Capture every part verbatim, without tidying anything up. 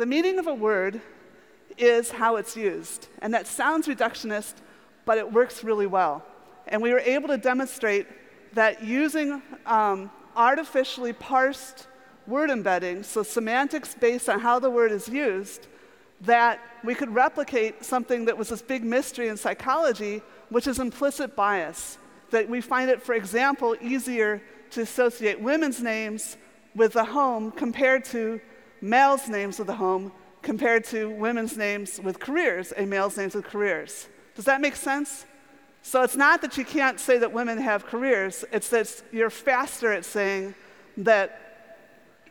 The meaning of a word is how it's used, and that sounds reductionist, but it works really well. And we were able to demonstrate that using um, artificially parsed word embedding, so semantics based on how the word is used, that we could replicate something that was this big mystery in psychology, which is implicit bias. That we find it, for example, easier to associate women's names with the home compared to males' names with the home, compared to women's names with careers and males' names with careers. Does that make sense? So it's not that you can't say that women have careers, it's that you're faster at saying that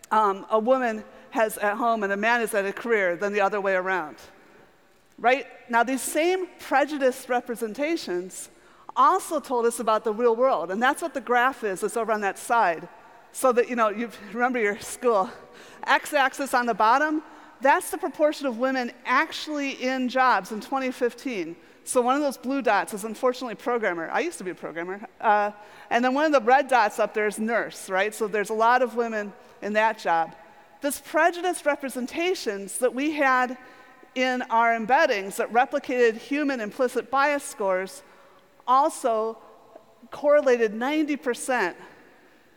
um, a woman has at home and a man is at a career than the other way around, right? Now these same prejudice representations also told us about the real world, and that's what the graph is, it's over on that side. So that, you know, you remember your school. X-axis on the bottom, that's the proportion of women actually in jobs in twenty fifteen. So one of those blue dots is unfortunately programmer. I used to be a programmer. Uh, and then one of the red dots up there is nurse, right? So there's a lot of women in that job. This prejudice representations that we had in our embeddings that replicated human implicit bias scores also correlated ninety percent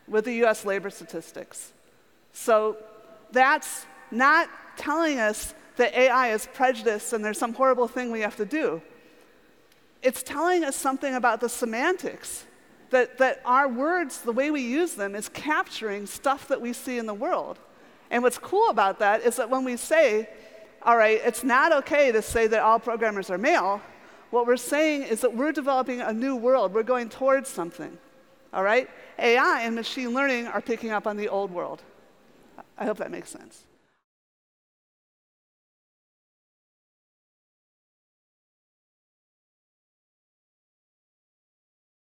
with the U S labor statistics. So that's not telling us that A I is prejudiced and there's some horrible thing we have to do. It's telling us something about the semantics, that, that our words, the way we use them, is capturing stuff that we see in the world. And what's cool about that is that when we say, all right, it's not okay to say that all programmers are male, what we're saying is that we're developing a new world, we're going towards something, all right? A I and machine learning are picking up on the old world. I hope that makes sense.